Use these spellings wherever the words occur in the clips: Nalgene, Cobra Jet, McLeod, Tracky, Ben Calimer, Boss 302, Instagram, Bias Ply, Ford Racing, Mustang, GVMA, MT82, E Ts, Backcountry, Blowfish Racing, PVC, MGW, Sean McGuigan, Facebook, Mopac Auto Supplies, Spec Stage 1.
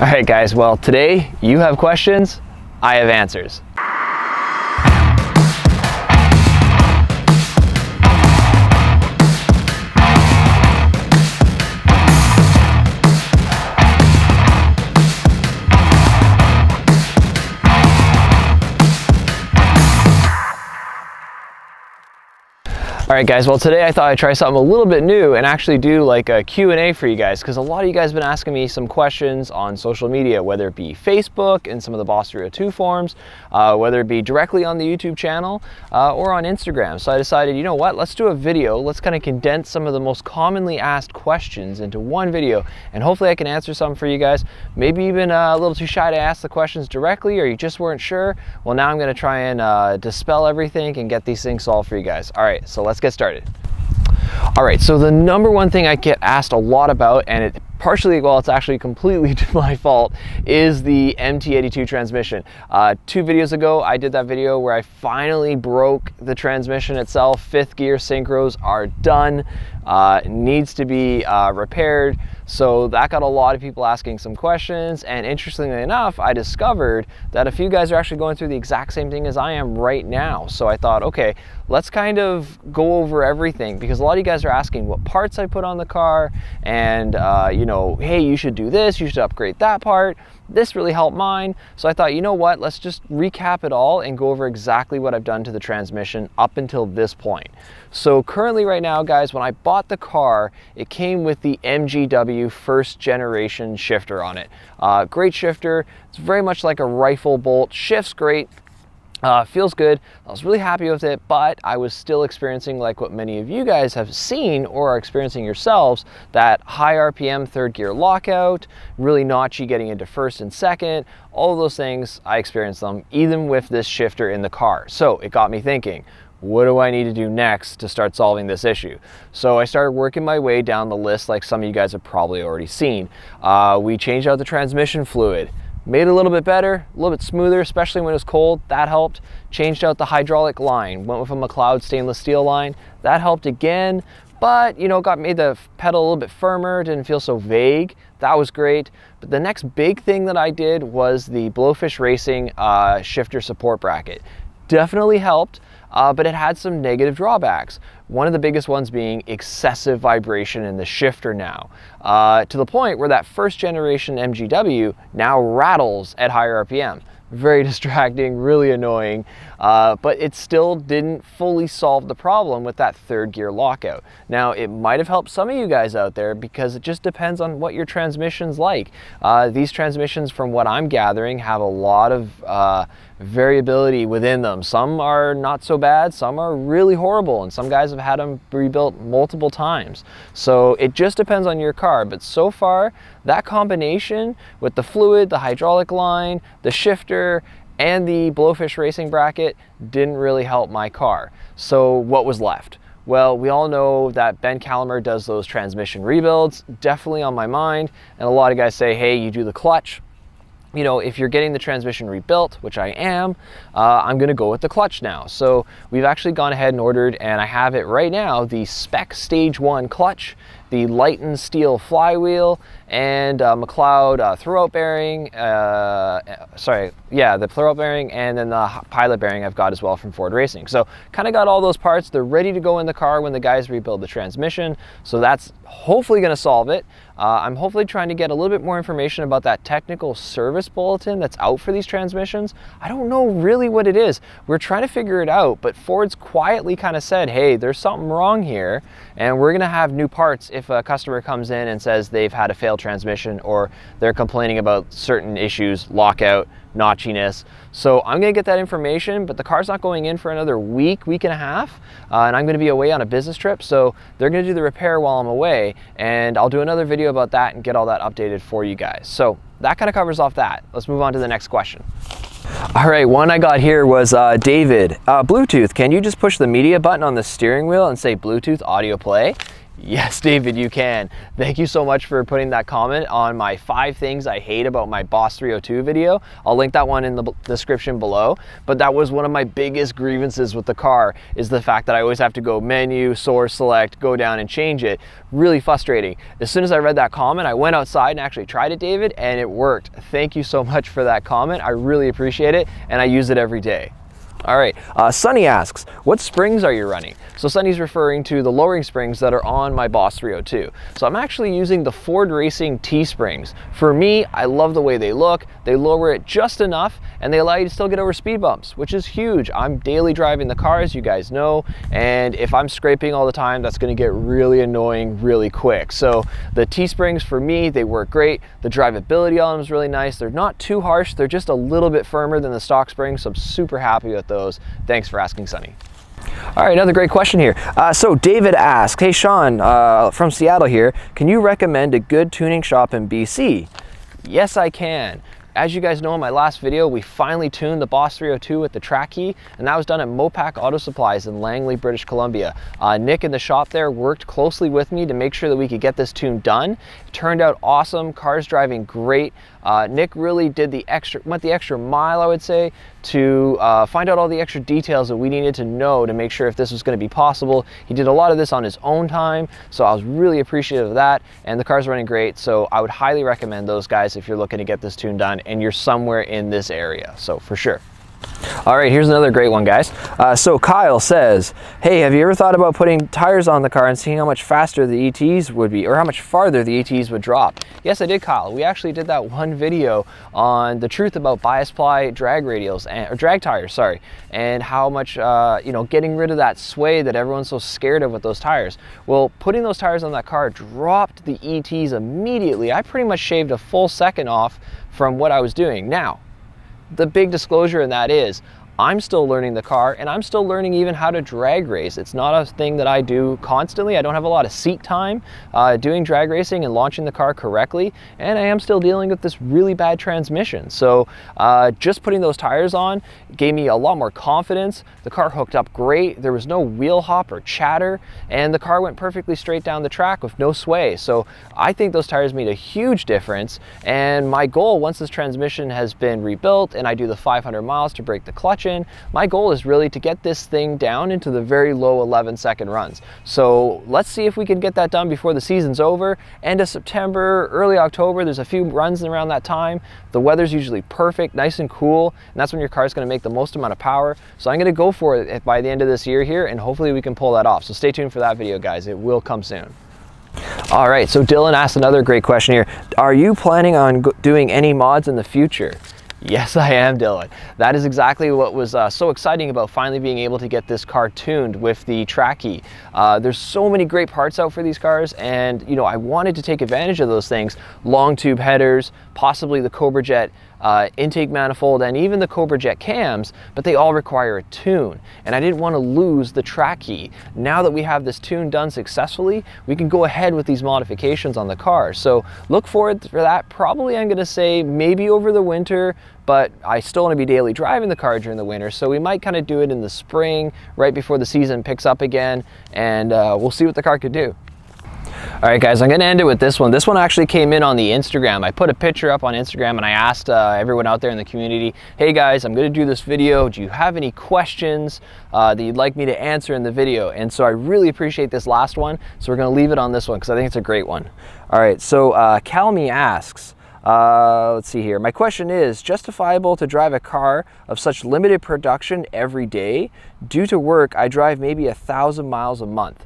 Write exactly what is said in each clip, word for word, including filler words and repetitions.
All right, guys, well, today you have questions, I have answers. All right, guys, well, today I thought I'd try something a little bit new and actually do like a Q and A for you guys, because a lot of you guys have been asking me some questions on social media, whether it be Facebook and some of the Boss three oh two forums, uh, whether it be directly on the YouTube channel uh, or on Instagram. So I decided, you know what, let's do a video. Let's kind of condense some of the most commonly asked questions into one video, and hopefully I can answer some for you guys. Maybe you've been uh, a little too shy to ask the questions directly, or you just weren't sure. Well, now I'm going to try and uh, dispel everything and get these things solved for you guys. All right, so let's get started. All right, so the number one thing I get asked a lot about, and it partially, well, it's actually completely my fault, is the M T eighty-two transmission. Uh, two videos ago, I did that video where I finally broke the transmission itself. Fifth gear synchros are done, uh, needs to be uh, repaired. So that got a lot of people asking some questions, and interestingly enough, I discovered that a few guys are actually going through the exact same thing as I am right now. So I thought, okay, let's kind of go over everything, because a lot of you guys are asking what parts I put on the car, and uh, you know, hey, you should do this, you should upgrade that part. This really helped mine. So I thought, you know what, let's just recap it all and go over exactly what I've done to the transmission up until this point. So currently right now, guys, when I bought the car, it came with the M G W first generation shifter on it. Uh, great shifter. It's very much like a rifle bolt. Shifts great. Uh, feels good. I was really happy with it, but I was still experiencing, like what many of you guys have seen or are experiencing yourselves, that high R P M third gear lockout, really notchy getting into first and second, all of those things. I experienced them even with this shifter in the car. So it got me thinking, what do I need to do next to start solving this issue? So I started working my way down the list, like some of you guys have probably already seen. Uh, we changed out the transmission fluid. Made it a little bit better, a little bit smoother, especially when it was cold. That helped. Changed out the hydraulic line. Went with a McLeod stainless steel line. That helped again. But, you know, got made the pedal a little bit firmer. Didn't feel so vague. That was great. But the next big thing that I did was the Blowfish Racing uh, shifter support bracket. Definitely helped, uh, but it had some negative drawbacks. One of the biggest ones being excessive vibration in the shifter now, uh, to the point where that first generation M G W now rattles at higher R P M. Very distracting, really annoying, uh, but it still didn't fully solve the problem with that third gear lockout. Now, it might have helped some of you guys out there, because it just depends on what your transmission's like. Uh, these transmissions, from what I'm gathering, have a lot of uh, variability within them. Some are not so bad, some are really horrible, and some guys have had them rebuilt multiple times. So it just depends on your car, but so far that combination with the fluid, the hydraulic line, the shifter, and the Blowfish Racing bracket didn't really help my car. So what was left? Well, we all know that Ben Calimer does those transmission rebuilds, definitely on my mind, and a lot of guys say, hey, you do the clutch. You know, if you're getting the transmission rebuilt, which I am, uh, I'm gonna go with the clutch now. So we've actually gone ahead and ordered, and I have it right now, the Spec Stage one clutch, the lightened steel flywheel, and uh, McLeod uh, throwout bearing, uh, sorry, yeah, the throwout bearing, and then the pilot bearing I've got as well from Ford Racing. So kind of got all those parts. They're ready to go in the car when the guys rebuild the transmission. So that's hopefully gonna solve it. Uh, I'm hopefully trying to get a little bit more information about that technical service bulletin that's out for these transmissions. I don't know really what it is. We're trying to figure it out, but Ford's quietly kind of said, hey, there's something wrong here, and we're gonna have new parts if a customer comes in and says they've had a failed transmission, or they're complaining about certain issues, lockout, notchiness. So I'm gonna get that information, but the car's not going in for another week, week and a half, uh, and I'm gonna be away on a business trip, so they're gonna do the repair while I'm away, and I'll do another video about that and get all that updated for you guys. So that kind of covers off that. Let's move on to the next question. All right, one I got here was uh, David. Uh, Bluetooth, can you just push the media button on the steering wheel and say Bluetooth audio play? Yes, David, you can. Thank you so much for putting that comment on my five things I hate about my Boss three oh two video. I'll link that one in the description below. But that was one of my biggest grievances with the car, is the fact that I always have to go menu, source select, go down and change it. Really frustrating. As soon as I read that comment, I went outside and actually tried it, David, and it worked. Thank you so much for that comment. I really appreciate it, and I use it every day. All right, uh, Sunny asks, what springs are you running? So Sunny's referring to the lowering springs that are on my Boss three oh two. So I'm actually using the Ford Racing T-springs. For me, I love the way they look. They lower it just enough, and they allow you to still get over speed bumps, which is huge. I'm daily driving the car, as you guys know, and if I'm scraping all the time, that's gonna get really annoying really quick. So the T-springs, for me, they work great. The drivability on them is really nice. They're not too harsh. They're just a little bit firmer than the stock springs, so I'm super happy with those. Thanks for asking, Sunny. All right, another great question here. Uh, so David asks, hey Sean, uh, from Seattle here, can you recommend a good tuning shop in B C? Yes, I can. As you guys know, in my last video, we finally tuned the Boss three oh two with the Tracky, and that was done at Mopac Auto Supplies in Langley, British Columbia. Uh, Nick in the shop there worked closely with me to make sure that we could get this tune done. It turned out awesome. Car's driving great. Uh, Nick really did the extra, went the extra mile, I would say, to uh, find out all the extra details that we needed to know to make sure if this was going to be possible. He did a lot of this on his own time, so I was really appreciative of that, and the car's running great, so I would highly recommend those guys if you're looking to get this tune done and you're somewhere in this area, so for sure. All right, here's another great one, guys. Uh, so Kyle says, hey, have you ever thought about putting tires on the car and seeing how much faster the E Ts would be, or how much farther the E Ts would drop? Yes, I did, Kyle. We actually did that one video on the truth about bias ply drag radials, and, or drag tires, sorry, and how much, uh, you know, getting rid of that sway that everyone's so scared of with those tires. Well, putting those tires on that car dropped the E Ts immediately. I pretty much shaved a full second off from what I was doing. Now, the big disclosure in that is I'm still learning the car, and I'm still learning even how to drag race. It's not a thing that I do constantly. I don't have a lot of seat time uh, doing drag racing and launching the car correctly, and I am still dealing with this really bad transmission. So uh, just putting those tires on gave me a lot more confidence. The car hooked up great. There was no wheel hop or chatter, and the car went perfectly straight down the track with no sway. So I think those tires made a huge difference, and my goal, once this transmission has been rebuilt and I do the five hundred miles to break the clutch in, my goal is really to get this thing down into the very low eleven second runs. So let's see if we can get that done before the season's over. End of September, early October, there's a few runs around that time. The weather's usually perfect, nice and cool, and that's when your car's gonna make the most amount of power. So I'm gonna go for it by the end of this year here, and hopefully we can pull that off. So stay tuned for that video, guys. It will come soon. All right, so Dylan asked another great question here. Are you planning on doing any mods in the future? Yes, I am, Dylan. That is exactly what was uh, so exciting about finally being able to get this car tuned with the Tracky. Uh, there's so many great parts out for these cars, and you know, I wanted to take advantage of those things. Long tube headers, possibly the Cobra Jet Uh, intake manifold, and even the Cobra Jet cams, but they all require a tune, and I didn't want to lose the Tracky. Now that we have this tune done successfully, we can go ahead with these modifications on the car. So look forward for that. Probably I'm gonna say maybe over the winter, but I still want to be daily driving the car during the winter, so we might kind of do it in the spring right before the season picks up again, and uh, we'll see what the car could do. All right, guys, I'm gonna end it with this one. This one actually came in on the Instagram. I put a picture up on Instagram, and I asked uh, everyone out there in the community, hey guys, I'm gonna do this video. Do you have any questions uh, that you'd like me to answer in the video? And so I really appreciate this last one. So we're gonna leave it on this one because I think it's a great one. All right, so uh, Calmy asks, uh, let's see here. My question is, justifiable to drive a car of such limited production every day? Due to work, I drive maybe a thousand miles a month.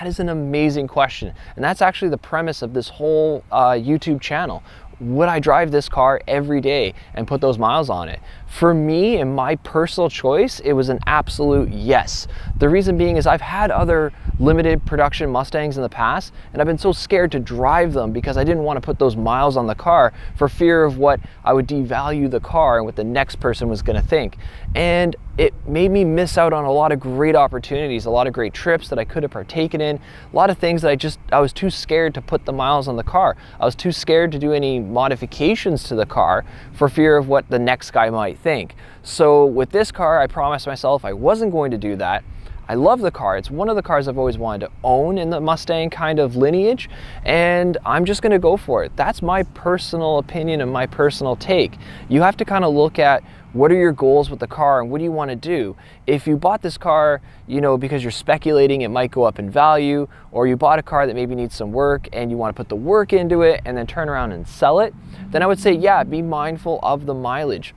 That is an amazing question, and that's actually the premise of this whole uh, YouTube channel. Would I drive this car every day and put those miles on it? For me, and my personal choice, it was an absolute yes. The reason being is I've had other limited production Mustangs in the past, and I've been so scared to drive them because I didn't want to put those miles on the car for fear of what I would devalue the car and what the next person was going to think. And it made me miss out on a lot of great opportunities, a lot of great trips that I could have partaken in, a lot of things that I just, I was too scared to put the miles on the car. I was too scared to do any modifications to the car for fear of what the next guy might think. So with this car, I promised myself I wasn't going to do that. I love the car. It's one of the cars I've always wanted to own in the Mustang kind of lineage, and I'm just gonna go for it. That's my personal opinion and my personal take. You have to kind of look at what are your goals with the car and what do you want to do. If you bought this car, you know, because you're speculating it might go up in value, or you bought a car that maybe needs some work and you want to put the work into it and then turn around and sell it, then I would say, yeah, be mindful of the mileage.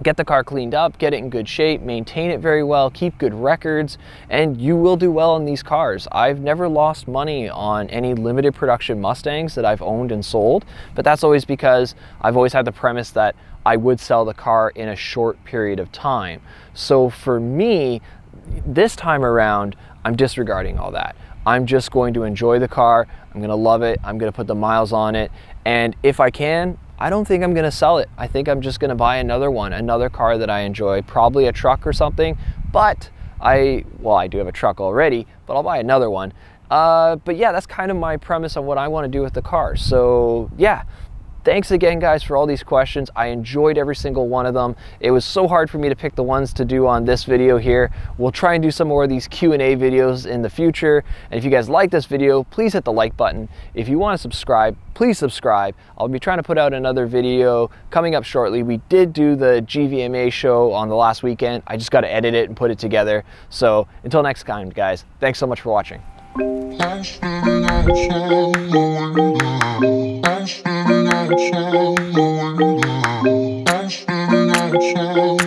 Get the car cleaned up, get it in good shape, maintain it very well, keep good records, and you will do well on these cars. I've never lost money on any limited production Mustangs that I've owned and sold, but that's always because I've always had the premise that I would sell the car in a short period of time. So for me, this time around, I'm disregarding all that. I'm just going to enjoy the car. I'm gonna love it. I'm gonna put the miles on it. And if I can, I don't think I'm gonna sell it. I think I'm just gonna buy another one, another car that I enjoy, probably a truck or something, but I, well, I do have a truck already, but I'll buy another one. Uh, but yeah, that's kind of my premise on what I wanna do with the car. So yeah, thanks again guys for all these questions. I enjoyed every single one of them. It was so hard for me to pick the ones to do on this video here. We'll try and do some more of these Q and A videos in the future. And if you guys like this video, please hit the like button. If you wanna subscribe, please subscribe. I'll be trying to put out another video coming up shortly. We did do the G V M A show on the last weekend. I just got to edit it and put it together. So until next time, guys, thanks so much for watching. Thanks for watching.